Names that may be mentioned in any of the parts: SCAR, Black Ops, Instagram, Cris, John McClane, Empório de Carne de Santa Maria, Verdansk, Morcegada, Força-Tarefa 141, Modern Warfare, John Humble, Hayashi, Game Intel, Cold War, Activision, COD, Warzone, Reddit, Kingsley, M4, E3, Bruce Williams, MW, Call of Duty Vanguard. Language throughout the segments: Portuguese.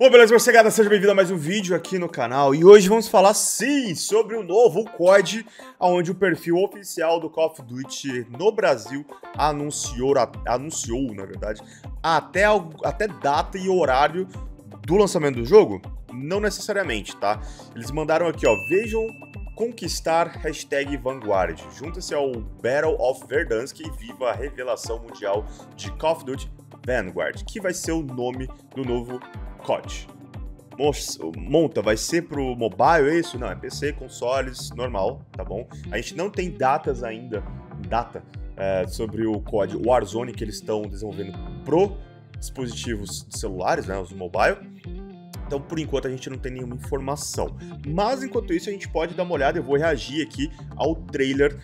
Ô, beleza, Morcegada? Seja bem-vindo a mais um vídeo aqui no canal. E hoje vamos falar, sim, sobre o novo COD, onde o perfil oficial do Call of Duty no Brasil anunciou, na verdade, até data e horário do lançamento do jogo? Não necessariamente, tá? Eles mandaram aqui, ó, vejam conquistar #Vanguard. Junta-se ao Battle of Verdansk e viva a revelação mundial de Call of Duty Vanguard, que vai ser o nome do novo COD. Monta, vai ser pro mobile, é isso? Não, é PC, consoles, normal, tá bom? A gente não tem datas ainda, sobre o COD Warzone que eles estão desenvolvendo pro dispositivos de celulares, né, os mobile. Então, por enquanto, a gente não tem nenhuma informação. Mas, enquanto isso, a gente pode dar uma olhada. Eu vou reagir aqui ao trailer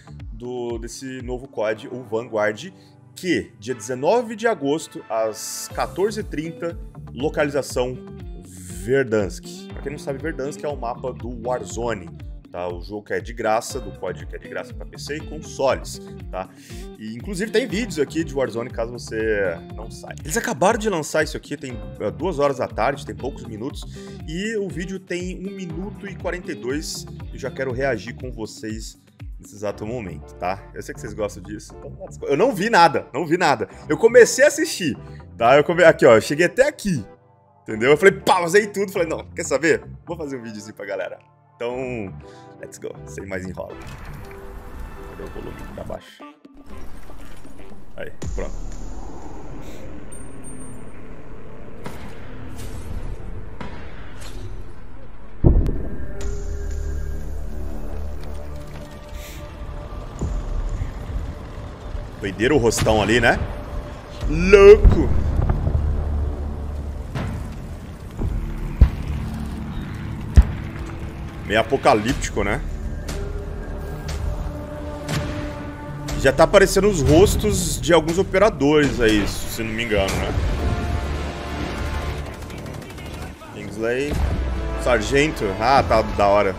desse novo COD, o Vanguard, que, dia 19 de agosto, às 14h30, localização Verdansk. Pra quem não sabe, Verdansk é o mapa do Warzone, tá? O jogo que é de graça, do código que é de graça para PC e consoles, tá? E, inclusive, tem vídeos aqui de Warzone, caso você não saiba. Eles acabaram de lançar isso aqui, tem 2 horas da tarde, tem poucos minutos, e o vídeo tem 1 minuto e 42, eu já quero reagir com vocês nesse exato momento, tá? Eu sei que vocês gostam disso. Então, eu não vi nada, Eu comecei a assistir, tá? Aqui, ó, eu cheguei até aqui, entendeu? Eu falei, pausei tudo, falei, não, quer saber? Vou fazer um videozinho pra galera. Então, let's go, sem mais enrola. Cadê o volume pra baixo? Aí, pronto. Doideira o rostão ali, né? Louco! Meio apocalíptico, né? Já tá aparecendo os rostos de alguns operadores aí, se não me engano, né? Kingsley. Sargento. Ah, tá da hora.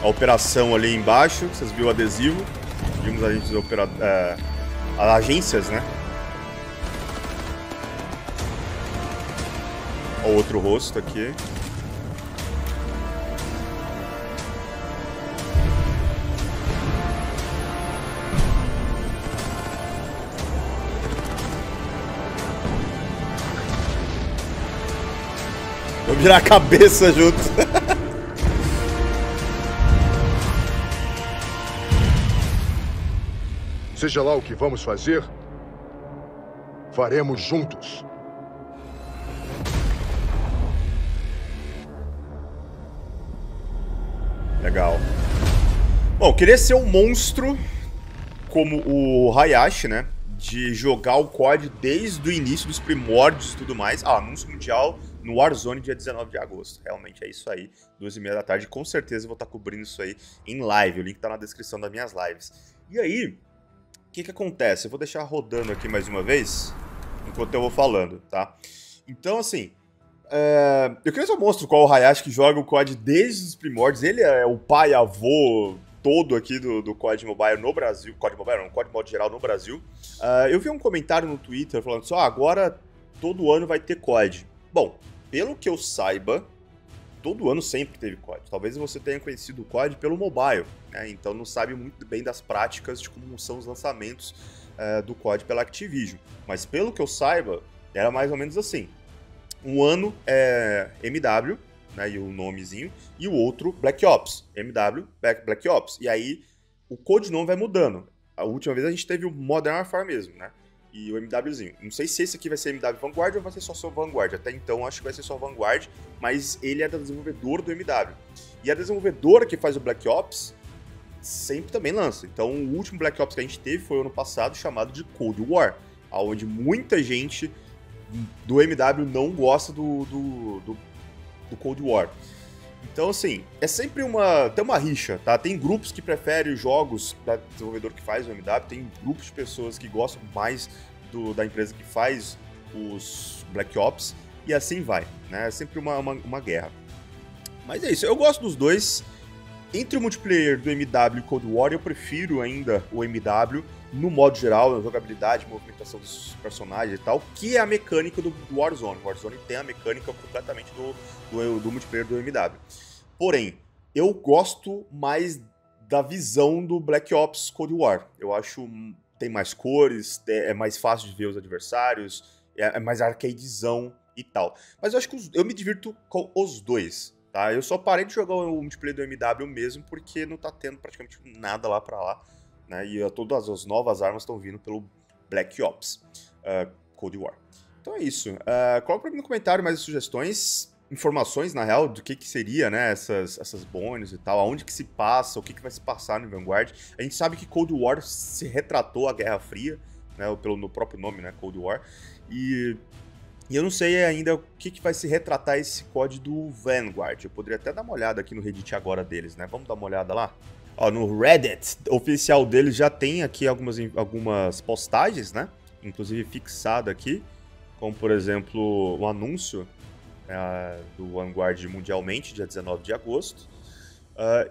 A operação ali embaixo, vocês viram o adesivo. Vimos agências, né? Ó, outro rosto aqui. Vou virar a cabeça junto. Seja lá o que vamos fazer, faremos juntos. Legal. Bom, queria ser um monstro como o Hayashi, né? De jogar o COD desde o início, dos primórdios e tudo mais. Ah, anúncio mundial no Warzone, dia 19 de agosto. Realmente é isso aí, 14h30. Com certeza eu vou estar cobrindo isso aí em live. O link tá na descrição das minhas lives. E aí, o que que acontece? Eu vou deixar rodando aqui mais uma vez, enquanto eu vou falando, tá? Então, assim, eu queria só mostrar qual o Hayashi que joga o COD desde os primórdios. Ele é o pai, avô todo aqui do COD Mobile no Brasil. COD Mobile não, COD Modo Geral no Brasil. Eu vi um comentário no Twitter falando só, agora todo ano vai ter COD. Bom, pelo que eu saiba, todo ano sempre teve COD. Talvez você tenha conhecido o COD pelo mobile, né? Então não sabe muito bem das práticas de como são os lançamentos do COD pela Activision. Mas pelo que eu saiba, era mais ou menos assim. Um ano é MW, né, e o nomezinho, e o outro Black Ops. MW, Black Ops. E aí o codinome vai mudando. A última vez a gente teve o Modern Warfare mesmo, né? E o MWzinho. Não sei se esse aqui vai ser MW Vanguard ou vai ser só Vanguard. Até então acho que vai ser só Vanguard, mas ele é da desenvolvedora do MW. E a desenvolvedora que faz o Black Ops sempre também lança. Então o último Black Ops que a gente teve foi ano passado, chamado de Cold War, onde muita gente do MW não gosta do Cold War. Então, assim, é sempre tem uma rixa, tá? Tem grupos que preferem os jogos da desenvolvedora que faz o MW, tem grupos de pessoas que gostam mais da empresa que faz os Black Ops, e assim vai, né? É sempre uma guerra. Mas é isso, eu gosto dos dois. Entre o multiplayer do MW e o Cold War, eu prefiro ainda o MW, no modo geral, a jogabilidade, movimentação dos personagens e tal, que é a mecânica do Warzone. O Warzone tem a mecânica completamente do multiplayer do MW. Porém, eu gosto mais da visão do Black Ops Cold War. Eu acho tem mais cores, é mais fácil de ver os adversários, é mais arcadezão e tal. Mas eu acho que eu me divirto com os dois, tá? Eu só parei de jogar o multiplayer do MW mesmo porque não tá tendo praticamente nada lá pra lá. Né, e todas as novas armas estão vindo pelo Black Ops Cold War. Então é isso. Coloca pra mim no comentário mais sugestões, informações, na real, do que seria, né, essas bônus e tal, aonde que se passa, o que vai se passar no Vanguard. A gente sabe que Cold War se retratou a Guerra Fria, né, no próprio nome, né, Cold War. E eu não sei ainda o que vai se retratar esse código do Vanguard. Eu poderia até dar uma olhada aqui no Reddit agora deles, né? Vamos dar uma olhada lá? Ó, no Reddit oficial deles já tem aqui algumas postagens, né? Inclusive fixado aqui, como por exemplo o anúncio do Vanguard mundialmente, dia 19 de agosto.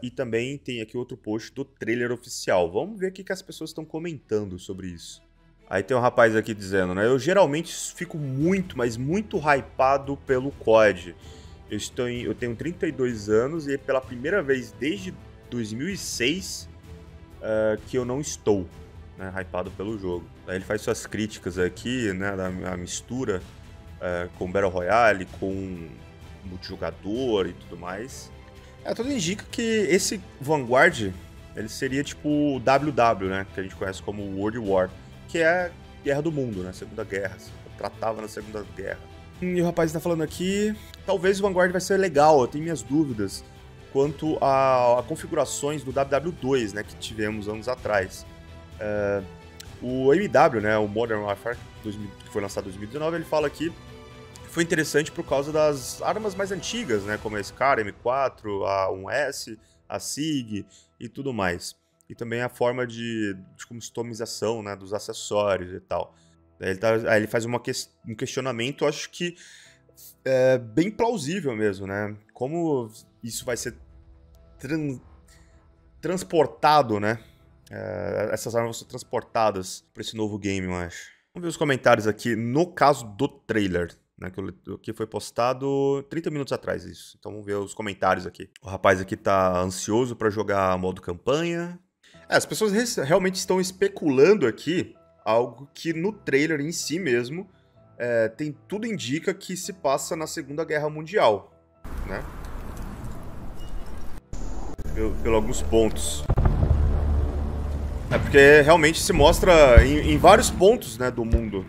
E também tem aqui outro post do trailer oficial. Vamos ver o que as pessoas estão comentando sobre isso. Aí tem um rapaz aqui dizendo, né? Eu geralmente fico muito, mas muito hypado pelo COD. Eu tenho 32 anos e pela primeira vez desde 2006 que eu não estou, né, hypado pelo jogo. Aí ele faz suas críticas aqui, né, da mistura com Battle Royale, com multijogador e tudo mais. Tudo indica que esse Vanguard ele seria tipo o WW, né, que a gente conhece como World War, que é a Guerra do Mundo, né, Segunda Guerra, se tratava na Segunda Guerra. E o rapaz está falando aqui, talvez o Vanguard vai ser legal, eu tenho minhas dúvidas quanto a configurações do WW2, né, que tivemos anos atrás. O MW, né, o Modern Warfare, que foi lançado em 2019, ele fala que foi interessante por causa das armas mais antigas, né, como a SCAR, a M4, a 1S, a SIG e tudo mais. E também a forma de customização, né, dos acessórios e tal. Aí ele faz um questionamento, eu acho que é bem plausível mesmo, né? Como isso vai ser transportado, né? Essas armas vão ser transportadas para esse novo game, eu acho. Vamos ver os comentários aqui, no caso do trailer, né? Que foi postado 30 minutos atrás, isso. Então vamos ver os comentários aqui. O rapaz aqui tá ansioso para jogar modo campanha. As pessoas realmente estão especulando aqui algo que no trailer em si mesmo tudo indica que se passa na Segunda Guerra Mundial, né? Pelo alguns pontos. É porque realmente se mostra em vários pontos, né, do mundo.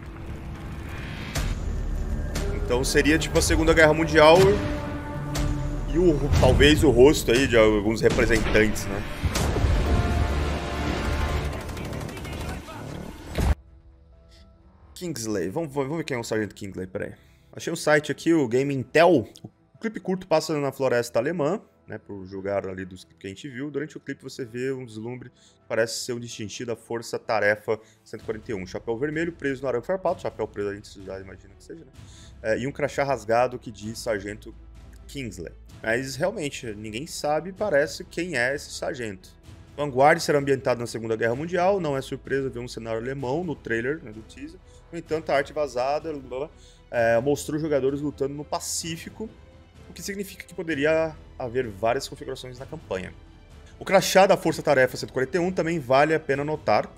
Então seria tipo a Segunda Guerra Mundial e talvez o rosto aí de alguns representantes, né? Kingsley, vamos ver quem é o sargento Kingsley, peraí. Achei um site aqui, o Game Intel. O clipe curto passa na floresta alemã, né, por jogar ali dos que a gente viu. Durante o clipe você vê um deslumbre que parece ser um distintivo da Força-Tarefa 141. Chapéu vermelho preso no arame farpado, chapéu preso ali na cidade, imagina que seja, né? E um crachá rasgado que diz sargento Kingsley. Mas realmente, ninguém sabe, parece, quem é esse sargento. Vanguard será ambientado na Segunda Guerra Mundial, não é surpresa ver um cenário alemão no trailer, né, do teaser. No entanto, a arte vazada mostrou jogadores lutando no Pacífico, o que significa que poderia haver várias configurações na campanha. O crachá da Força-Tarefa 141 também vale a pena notar.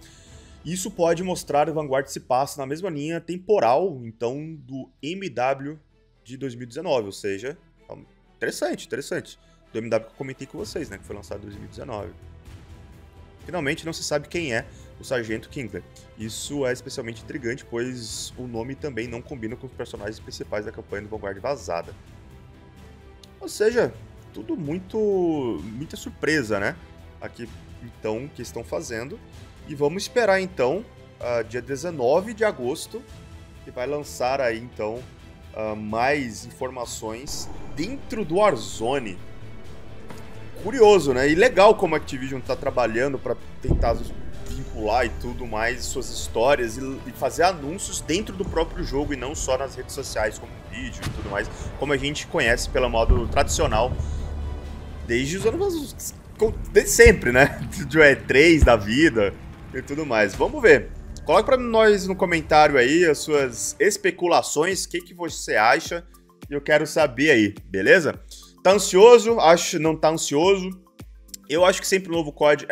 Isso pode mostrar que Vanguard se passa na mesma linha temporal, então, do MW de 2019, ou seja, interessante, interessante. Do MW que eu comentei com vocês, né, que foi lançado em 2019. Finalmente, não se sabe quem é o sargento Kingsley. Isso é especialmente intrigante, pois o nome também não combina com os personagens principais da campanha do Vanguard vazada. Ou seja, tudo muita surpresa, né? Aqui, então, que estão fazendo. E vamos esperar, então, dia 19 de agosto, que vai lançar aí, então, mais informações dentro do Warzone. Curioso, né? E legal como a Activision tá trabalhando para tentar vincular e tudo mais suas histórias e fazer anúncios dentro do próprio jogo e não só nas redes sociais, como vídeo e tudo mais, como a gente conhece pelo modo tradicional desde os anos... desde sempre, né? Do E3 da vida, e tudo mais. Vamos ver. Coloque pra nós no comentário aí as suas especulações, o que que você acha, e eu quero saber aí, beleza? Tá ansioso? Acho, não tá ansioso. Eu acho que sempre o novo COD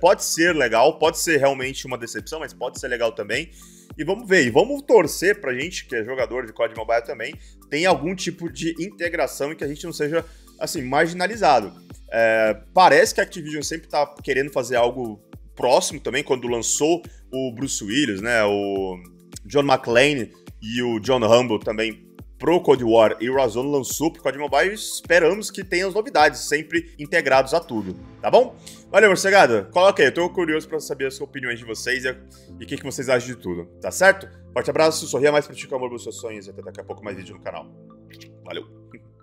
pode ser legal, pode ser realmente uma decepção, mas pode ser legal também. E vamos ver, e vamos torcer pra gente, que é jogador de COD Mobile também, tem algum tipo de integração e que a gente não seja, assim, marginalizado. É, parece que a Activision sempre tá querendo fazer algo próximo também, quando lançou o Bruce Williams, né, o John McClane e o John Humble também pro Cold War, e o Warzone lançou pro COD Mobile, esperamos que tenha as novidades sempre integrados a tudo, tá bom? Valeu, morcegada, coloca aí, eu tô curioso pra saber as opiniões de vocês e o que vocês acham de tudo, tá certo? Forte abraço, sorria mais, pratica o amor dos seus sonhos e até daqui a pouco mais vídeo no canal. Valeu!